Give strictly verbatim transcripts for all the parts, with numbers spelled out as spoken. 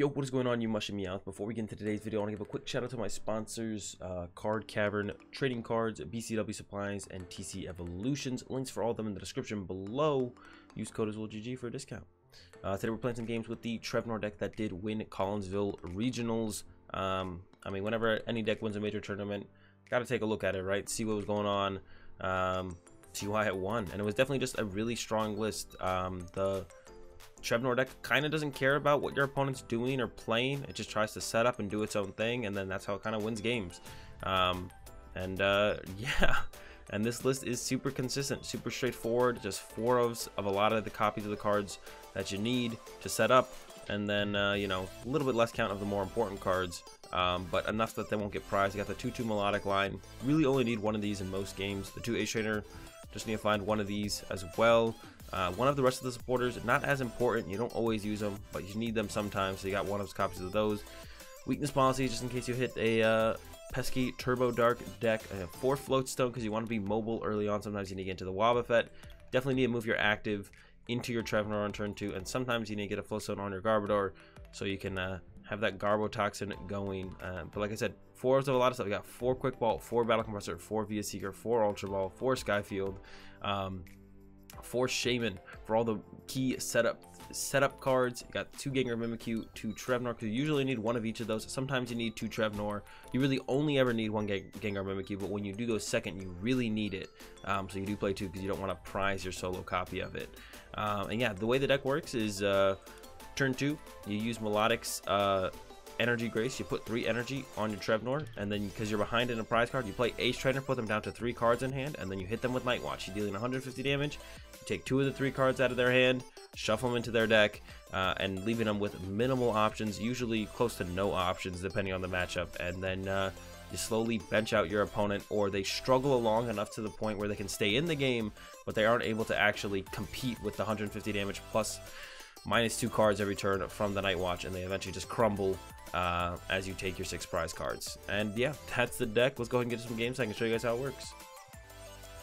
Yo, what is going on, you mushing me out? Before we get into today's video, I want to give a quick shout out to my sponsors, uh, Card Cavern Trading Cards, B C W Supplies, and T C Evolutions. Links for all of them in the description below. Use code AzuleGG for a discount. Uh, today we're playing some games with the Trevenant deck that did win Collinsville Regionals. Um, I mean, whenever any deck wins a major tournament, gotta take a look at it, right? See what was going on, um, see why it won. And it was definitely just a really strong list. Um, the Trevenant deck kind of doesn't care about what your opponent's doing or playing. It just tries to set up and do its own thing, and then that's how it kind of wins games. Um, and uh, yeah, and this list is super consistent, super straightforward, just four ofs of a lot of the copies of the cards that you need to set up, and then uh, you know, a little bit less count of the more important cards, um, but enough that they won't get prized. You got the two two Melodic line, really only need one of these in most games. The two Ace Trainer, just need to find one of these as well. Uh, one of the rest of the supporters, not as important. You don't always use them, but you need them sometimes, so you got one of those copies of those. Weakness policy, just in case you hit a uh, pesky turbo dark deck. Uh, four float stone, because you want to be mobile early on. Sometimes you need to get into the Wobbuffet. Definitely need to move your active into your Trevenant on turn two, and sometimes you need to get a float stone on your Garbodor so you can uh, have that Garbotoxin going. Uh, but like I said, fours of a lot of stuff. We got four Quick Ball, four Battle Compressor, four Via Seeker, four Ultra Ball, four Skyfield, um, four Shaman for all the key setup setup cards. You got two Gengar Mimikyu, two Trevenant, because you usually need one of each of those. Sometimes you need two Trevenant. You really only ever need one Gengar Mimikyu, but when you do go second, you really need it. Um, so you do play two because you don't want to prize your solo copy of it. Um, and yeah, the way the deck works is uh, turn two, you use Milotic's uh, Energy Grace. You put three energy on your Trevenant, and then because you're behind in a prize card, you play Ace Trainer, put them down to three cards in hand, and then you hit them with Nightwatch. You're dealing one hundred fifty damage. You take two of the three cards out of their hand, shuffle them into their deck, uh, and leaving them with minimal options, usually close to no options depending on the matchup. And then uh, you slowly bench out your opponent, or they struggle along enough to the point where they can stay in the game, but they aren't able to actually compete with the one hundred fifty damage plus minus two cards every turn from the Nightwatch, and they eventually just crumble uh, as you take your six prize cards. And yeah, that's the deck. Let's go ahead and get some games so I can show you guys how it works.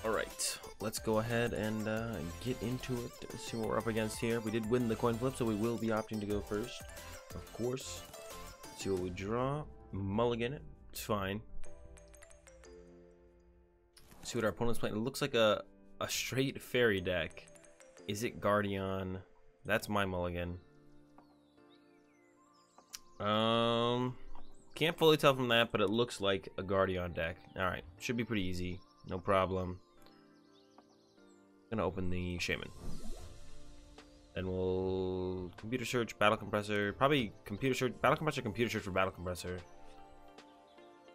All right, let's go ahead and uh, get into it, see what we're up against here. We did win the coin flip, so we will be opting to go first, of course. Let's see what we draw. Mulligan it, it's fine. Let's see what our opponent's playing. It looks like a, a straight fairy deck. Is it Guardian? That's my mulligan. Um, can't fully tell from that, but it looks like a Guardian deck. All right, should be pretty easy, no problem. Gonna open the Shaman. Then we'll Computer Search, Battle Compressor, probably Computer Search, Battle Compressor, Computer Search for Battle Compressor.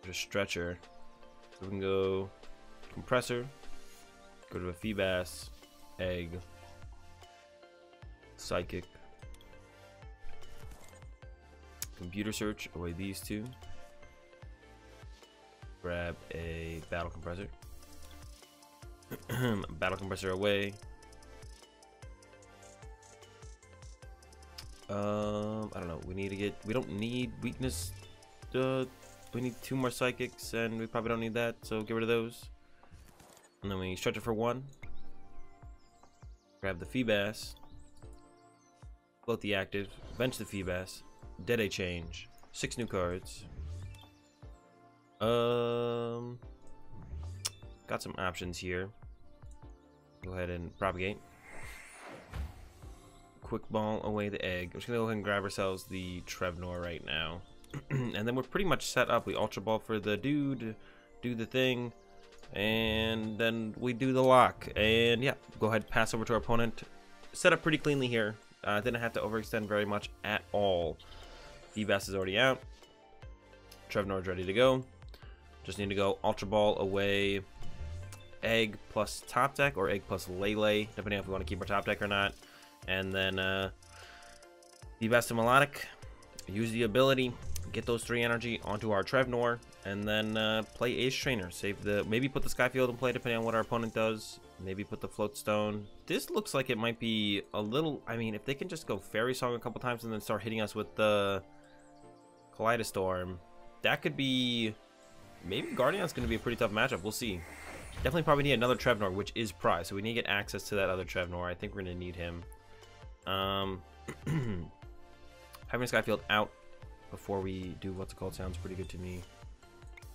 Just Stretcher. So we can go Compressor, go to a Feebas, Egg. Psychic, Computer Search away these two, grab a Battle Compressor, Battle Compressor away. um I don't know, we need to get, we don't need weakness, uh, we need two more psychics, and we probably don't need that, so get rid of those. And then we stretch it for one, grab the Feebas, float the active, bench the Feebas, dead a change, six new cards. Um, got some options here. Go ahead and propagate. Quick ball away the egg. We're just gonna go ahead and grab ourselves the Trevenant right now, and then we're pretty much set up. We ultra ball for the dude, do the thing, and then we do the lock. And yeah, go ahead, pass over to our opponent. Set up pretty cleanly here. I uh, didn't have to overextend very much at all. Feebas is already out. Trevenant is ready to go. Just need to go Ultra Ball away. Egg plus top deck, or Egg plus Lele, depending on if we want to keep our top deck or not. And then uh, Feebas to Melodic. Use the ability. Get those three energy onto our Trevenant. And then uh, play Ace Trainer. Save the, maybe put the Skyfield in play depending on what our opponent does. Maybe put the float stone. This looks like it might be a little, I mean, if they can just go Fairy Song a couple times and then start hitting us with the Kaleidostorm, that could be, maybe Guardian's going to be a pretty tough matchup. We'll see. Definitely probably need another Trevenant, which is prized, so we need to get access to that other Trevenant. I think we're going to need him. Um, Having Skyfield out before we do what's it called sounds pretty good to me.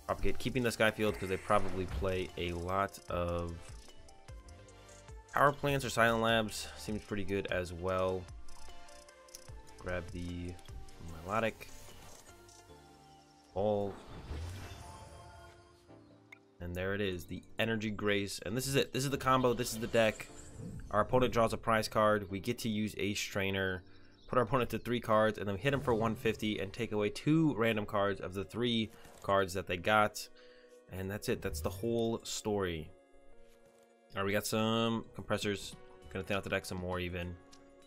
Propagate, keeping the Skyfield because they probably play a lot of power plants or silent labs. Seems pretty good as well. Grab the Melodic Ball. And there it is, the Energy Grace. And this is it. This is the combo. This is the deck. Our opponent draws a prize card. We get to use Ace Trainer. Put our opponent to three cards, and then hit them for one fifty and take away two random cards of the three cards that they got. And that's it. That's the whole story. All right, we got some compressors. Gonna thin out the deck some more even.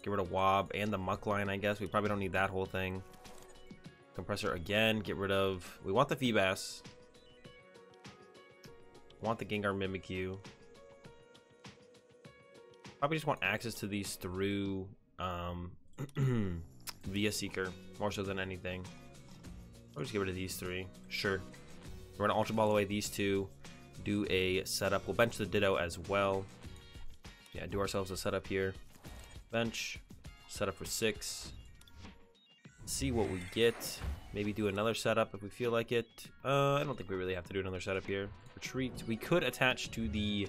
Get rid of Wob and the Muk line, I guess. We probably don't need that whole thing. Compressor again. Get rid of... We want the Feebas. Want the Gengar Mimikyu. Probably just want access to these through um, Via Seeker, more so than anything. I'll just get rid of these three. Sure. We're going to Ultra Ball away these two. Do a setup. We'll bench the Ditto as well. Yeah, do ourselves a setup here. Bench. Setup for six. See what we get. Maybe do another setup if we feel like it. Uh, I don't think we really have to do another setup here. Retreat. We could attach to the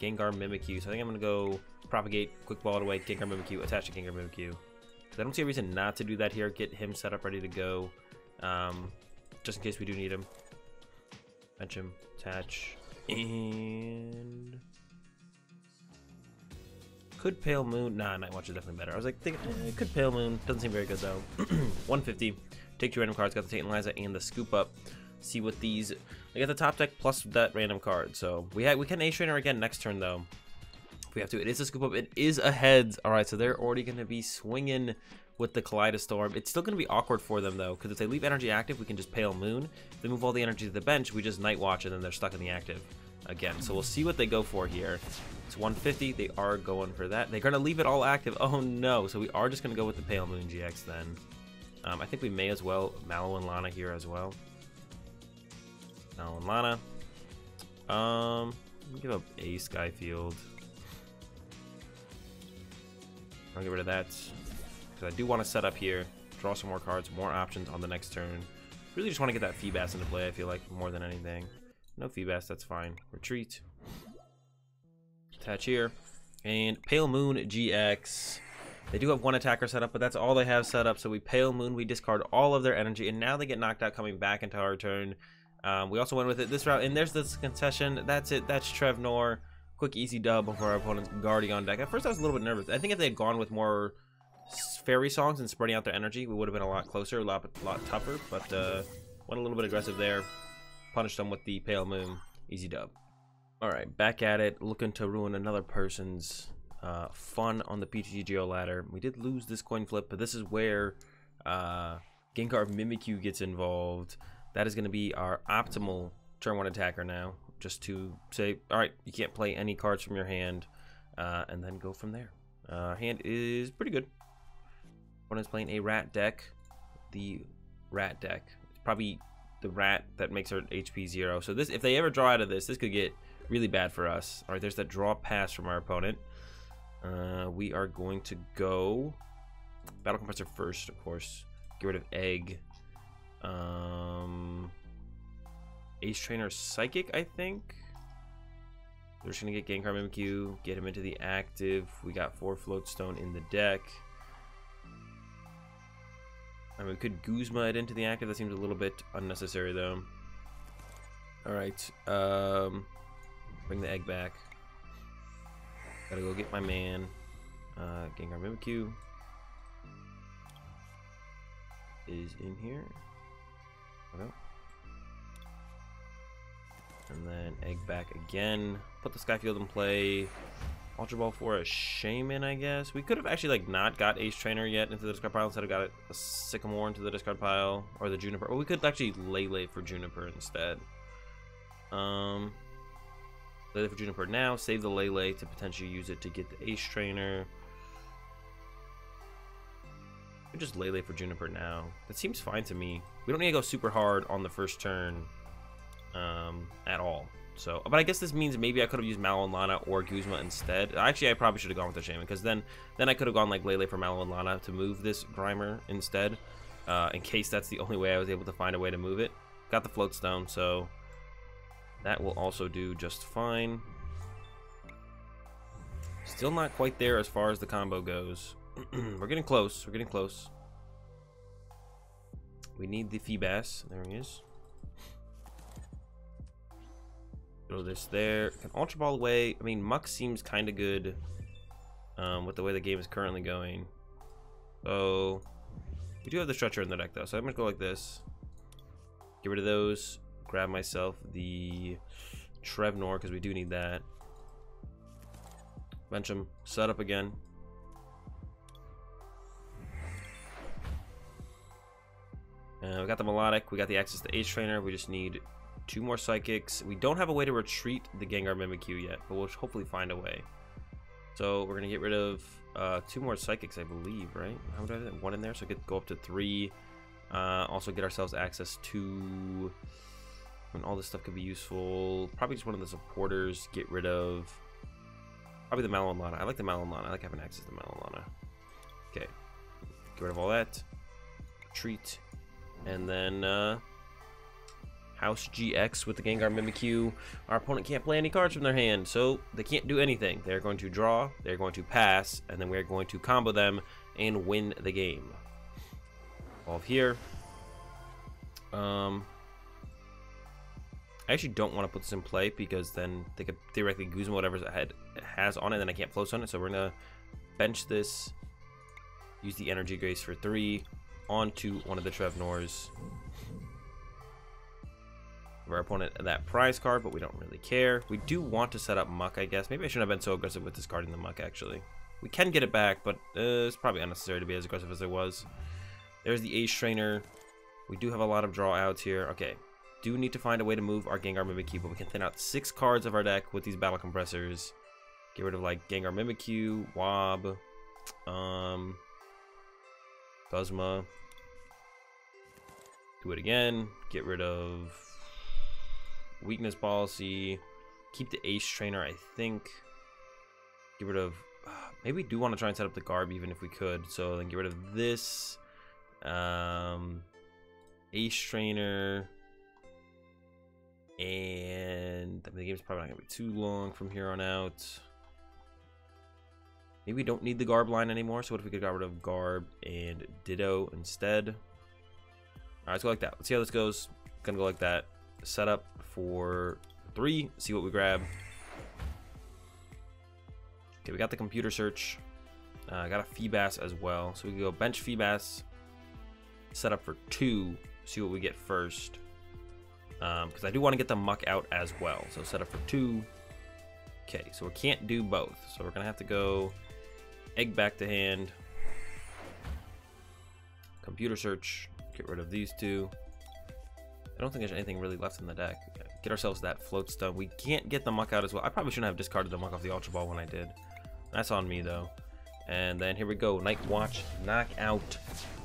Gengar Mimikyu. So I think I'm going to go Propagate, Quick Ball it away, Gengar Mimikyu, attach to Gengar Mimikyu. I don't see a reason not to do that here. Get him set up, ready to go. Um, just in case we do need him. Bench him, attach, and... Could Pale Moon? Nah, Nightwatch is definitely better. I was like, think, eh, could Pale Moon? Doesn't seem very good though. one fifty. Take two random cards. Got the Tate and Liza and the Scoop Up. See what these. I got the top deck plus that random card. So we ha we can Ace Trainer again next turn though. If we have to. It is a Scoop Up. It is a heads. All right, so they're already going to be swinging with the Kaleidostorm. It's still going to be awkward for them though, because if they leave energy active, we can just Pale Moon. If they move all the energy to the bench, we just Nightwatch, and then they're stuck in the active again. So we'll see what they go for here. It's one fifty. They are going for that. They're going to leave it all active. Oh no. So we are just going to go with the Pale Moon G X then. Um, I think we may as well Mallow and Lana here as well. Mallow and Lana. Um, give up a Skyfield. I'll get rid of that because I do want to set up here. Draw some more cards, more options on the next turn. Really just want to get that Feebas into play, I feel like, more than anything. No Feebas, that's fine. Retreat. Attach here. And Pale Moon G X. They do have one attacker set up, but that's all they have set up. So we Pale Moon, we discard all of their energy, and now they get knocked out coming back into our turn. Um, we also went with it this route, and there's this concession. That's it. That's Trevenant. Quick, easy dub for our opponent's Guardian deck. At first, I was a little bit nervous. I think if they had gone with more fairy songs and spreading out their energy, we would have been a lot closer, a lot, a lot tougher, but uh, went a little bit aggressive there. Punish them with the Pale Moon. Easy dub. All right, back at it. Looking to ruin another person's uh, fun on the P T G G O ladder. We did lose this coin flip, but this is where uh, Gengar Mimikyu gets involved. That is going to be our optimal turn one attacker now, just to say, all right, you can't play any cards from your hand, uh, and then go from there. Uh, hand is pretty good. One is playing a rat deck. The rat deck. It's probably... the rat that makes our H P zero. So this, if they ever draw out of this, this could get really bad for us. All right, there's that draw pass from our opponent. Uh, we are going to go Battle Compressor first, of course. Get rid of Egg. Um, Ace Trainer Psychic, I think. We're just going to get Gengar Mimikyu, get him into the active. We got four Floatstone in the deck. I mean, we could Guzma it into the active. That seems a little bit unnecessary, though. All right. Um, bring the egg back. Gotta go get my man. Uh, Gengar Mimikyu is in here. Okay. And then egg back again. Put the Skyfield in play. Ultra Ball for a Shaman, I guess. We could have actually like not got Ace Trainer yet into the discard pile. Instead of got a Sycamore into the discard pile. Or the Juniper. Or we could actually Lele for Juniper instead. Um, Lele for Juniper now. Save the Lele to potentially use it to get the Ace Trainer. We're just Lele for Juniper now. That seems fine to me. We don't need to go super hard on the first turn um, at all. So, but I guess this means maybe I could have used Mallow and Lana or Guzma instead. Actually, I probably should have gone with the Shaman, because then then I could have gone like Lele for Mallow and Lana to move this Grimer instead, uh, in case that's the only way I was able to find a way to move it. Got the Float Stone, so that will also do just fine. Still not quite there as far as the combo goes. We're getting close. We're getting close. We need the Feebas. There he is. Throw this there. Can Ultra Ball away. I mean, Muk seems kind of good um, with the way the game is currently going. So, we do have the Stretcher in the deck, though. So, I'm going to go like this. Get rid of those. Grab myself the Trevenant, because we do need that. Bench him. Set up again. Uh, we got the Melodic. We got the access to Ace Trainer. We just need two more Psychics. We don't have a way to retreat the Gengar Mimikyu yet, but we'll hopefully find a way. So we're going to get rid of uh, two more Psychics, I believe, right? How would I do that? One in there, so we could go up to three. Uh, also get ourselves access to... I mean, all this stuff could be useful. Probably just one of the supporters. Get rid of... Probably the Mallow and Lana. I like the Mallow and Lana. I like having access to Mallow and Lana. Okay. Get rid of all that. Retreat. And then... Uh, House G X with the Gengar Mimikyu. Our opponent can't play any cards from their hand, so they can't do anything. They're going to draw, they're going to pass, and then we're going to combo them and win the game. Evolve here. Um, I actually don't want to put this in play because then they could theoretically Guzma whatever it has on it, and then I can't float on it, so we're going to bench this, use the Energy Grace for three, onto one of the Trevenants. Our opponent that prize card, but we don't really care. We do want to set up Muk, I guess. Maybe I shouldn't have been so aggressive with discarding the Muk, actually. We can get it back, but uh, it's probably unnecessary to be as aggressive as I was. There's the Ace Trainer. We do have a lot of draw outs here. Okay. Do need to find a way to move our Gengar Mimikyu, but we can thin out six cards of our deck with these Battle Compressors. Get rid of, like, Gengar Mimikyu, Wob, um, Guzma. Do it again. Get rid of... Weakness policy. Keep the Ace Trainer, I think. Get rid of... Uh, maybe we do want to try and set up the Garb, even if we could. So then get rid of this. Um, Ace Trainer. And... I mean, the game's probably not going to be too long from here on out. Maybe we don't need the Garb line anymore. So what if we could get rid of Garb and Ditto instead? Alright, let's go like that. Let's see how this goes. Gonna go like that. Set up for three, see what we grab. Okay, we got the Computer Search. I uh, got a Feebas as well, so we can go bench Feebas, set up for two, see what we get first, because um, I do want to get the Muk out as well. So set up for two. Okay, so we can't do both, so we're gonna have to go egg back to hand, Computer Search, get rid of these two. I don't think there's anything really left in the deck. Get ourselves that Float Stone. We can't get the Muk out as well. I probably shouldn't have discarded the Muk off the Ultra Ball when I did. That's on me, though. And then here we go. Nightwatch. Knock out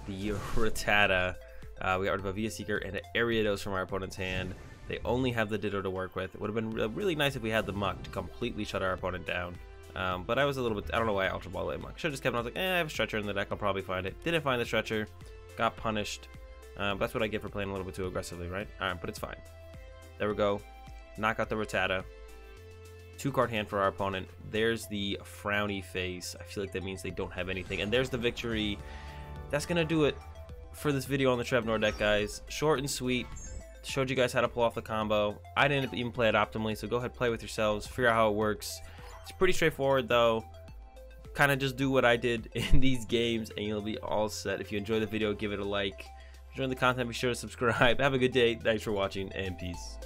the Rattata. Uh, we got rid of a Via Seeker and an Ariados from our opponent's hand. They only have the Ditto to work with. It would have been really nice if we had the Muk to completely shut our opponent down. Um, but I was a little bit... I don't know why I Ultra Ball at Muk. Should have just kept on. I was like, eh, I have a Stretcher in the deck. I'll probably find it. Didn't find the Stretcher. Got punished. Um, that's what I get for playing a little bit too aggressively, right? Alright, but it's fine. There we go. Knock out the Rattata. Two card hand for our opponent. There's the frowny face. I feel like that means they don't have anything. And there's the victory. That's going to do it for this video on the Trevenant deck, guys. Short and sweet. Showed you guys how to pull off the combo. I didn't even play it optimally, so go ahead, play with yourselves. Figure out how it works. It's pretty straightforward, though. Kind of just do what I did in these games, and you'll be all set. If you enjoyed the video, give it a like. Enjoy the content, be sure to subscribe. Have a good day. Thanks for watching, and peace.